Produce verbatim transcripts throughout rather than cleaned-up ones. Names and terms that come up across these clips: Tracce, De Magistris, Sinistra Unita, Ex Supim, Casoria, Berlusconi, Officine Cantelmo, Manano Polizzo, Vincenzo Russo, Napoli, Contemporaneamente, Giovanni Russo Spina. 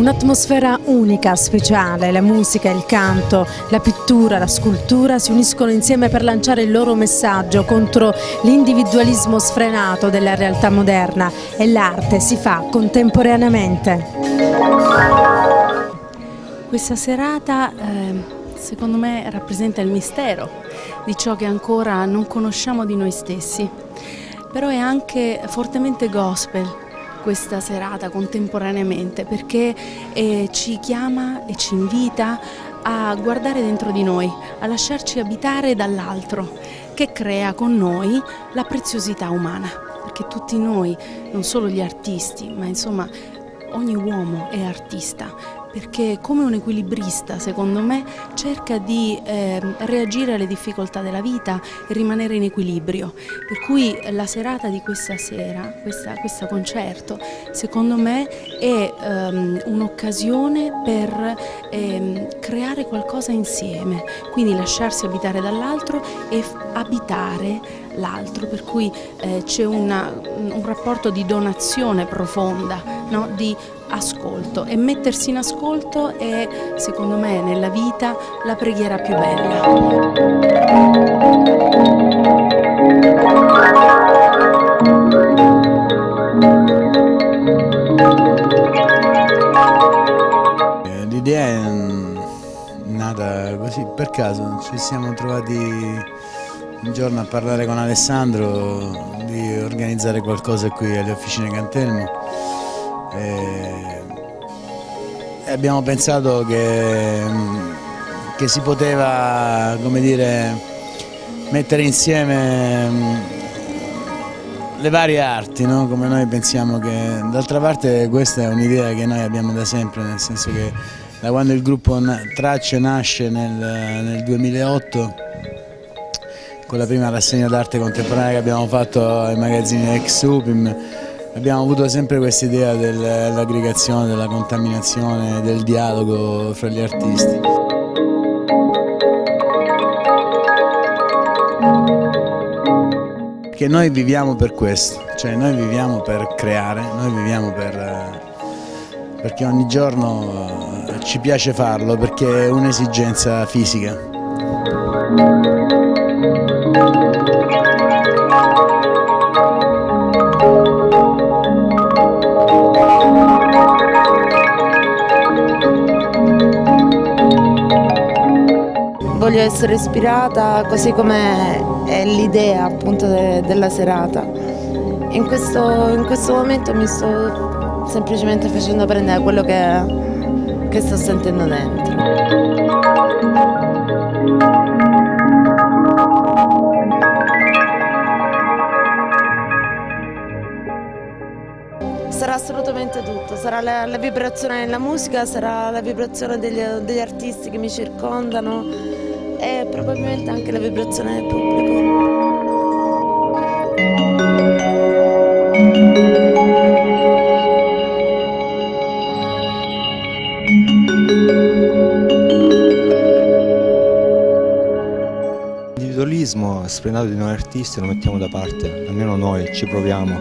Un'atmosfera unica, speciale, la musica, il canto, la pittura, la scultura si uniscono insieme per lanciare il loro messaggio contro l'individualismo sfrenato della realtà moderna, e l'arte si fa contemporaneamente. Questa serata eh, secondo me rappresenta il mistero di ciò che ancora non conosciamo di noi stessi, però è anche fortemente gospel. Questa serata contemporaneamente perché eh, ci chiama e ci invita a guardare dentro di noi, a lasciarci abitare dall'altro, che crea con noi la preziosità umana, perché tutti noi, non solo gli artisti, ma insomma ogni uomo è artista, perché come un equilibrista secondo me cerca di eh, reagire alle difficoltà della vita e rimanere in equilibrio, per cui la serata di questa sera, questa, questo concerto secondo me è ehm, un'occasione per ehm, creare qualcosa insieme, quindi lasciarsi abitare dall'altro e abitare l'altro, per cui eh, c'è un rapporto di donazione profonda, no? Di ascolto, e mettersi in ascolto è secondo me nella vita la preghiera più bella. L'idea è nata così per caso, ci siamo trovati un giorno a parlare con Alessandro di organizzare qualcosa qui alle Officine Cantelmo e abbiamo pensato che, che si poteva, come dire, mettere insieme le varie arti, no? Come noi pensiamo che, d'altra parte, questa è un'idea che noi abbiamo da sempre, nel senso che da quando il gruppo Tracce nasce nel, nel duemilaotto con la prima rassegna d'arte contemporanea che abbiamo fatto ai magazzini Ex Supim, abbiamo avuto sempre questa idea dell'aggregazione, della contaminazione, del dialogo fra gli artisti. Che noi viviamo per questo, cioè noi viviamo per creare, noi viviamo per... perché ogni giorno ci piace farlo, perché è un'esigenza fisica. Voglio essere ispirata così come è l'idea appunto de, della serata. In questo, in questo momento mi sto semplicemente facendo prendere quello che, che sto sentendo dentro. Sarà assolutamente tutto, sarà la, la vibrazione della musica, sarà la vibrazione degli, degli artisti che mi circondano e probabilmente anche la vibrazione del pubblico. L'individualismo sfrenato di noi artisti lo mettiamo da parte, almeno noi ci proviamo.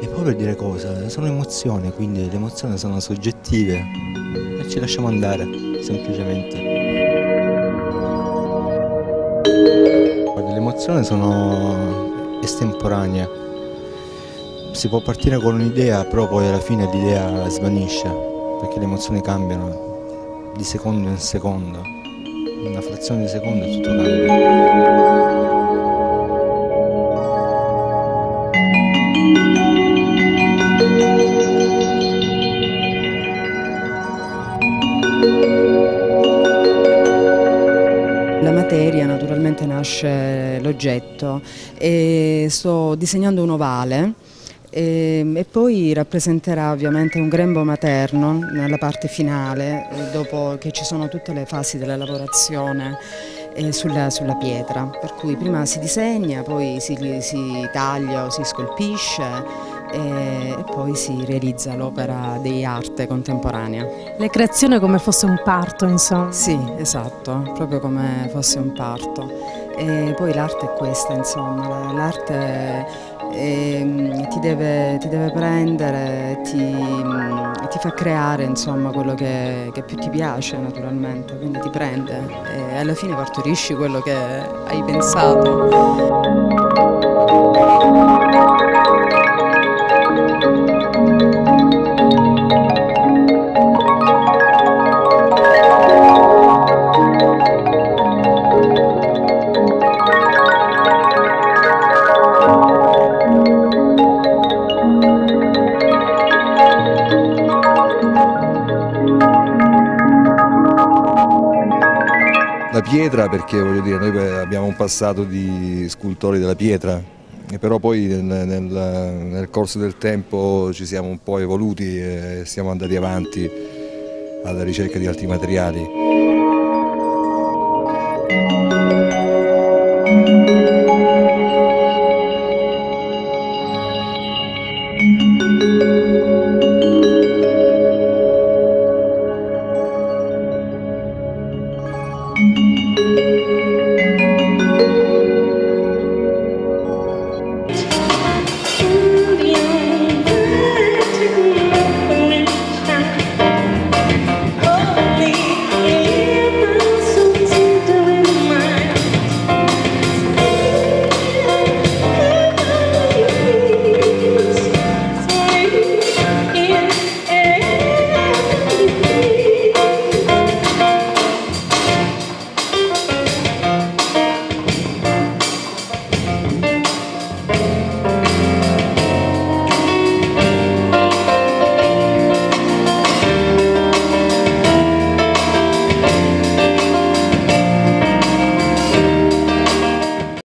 E poi per dire cosa? Sono emozioni, quindi le emozioni sono soggettive e ci lasciamo andare, semplicemente. Le emozioni sono estemporanee, si può partire con un'idea, però poi alla fine l'idea svanisce, perché le emozioni cambiano di secondo in secondo, una frazione di secondo e tutto cambia. Naturalmente nasce l'oggetto e sto disegnando un ovale e, e poi rappresenterà ovviamente un grembo materno nella parte finale, dopo che ci sono tutte le fasi della lavorazione eh, sulla, sulla pietra, per cui prima si disegna, poi si, si taglia o si scolpisce e poi si realizza l'opera di arte contemporanea. La creazione come fosse un parto, insomma. Sì, esatto, proprio come fosse un parto. E poi l'arte è questa, insomma, l'arte ti ti deve, ti deve prendere, ti, ti fa creare insomma quello che, che più ti piace naturalmente, quindi ti prende e alla fine partorisci quello che hai pensato. La pietra, perché voglio dire, noi abbiamo un passato di scultori della pietra, però poi nel, nel, nel corso del tempo ci siamo un po' evoluti e siamo andati avanti alla ricerca di altri materiali. Thank you.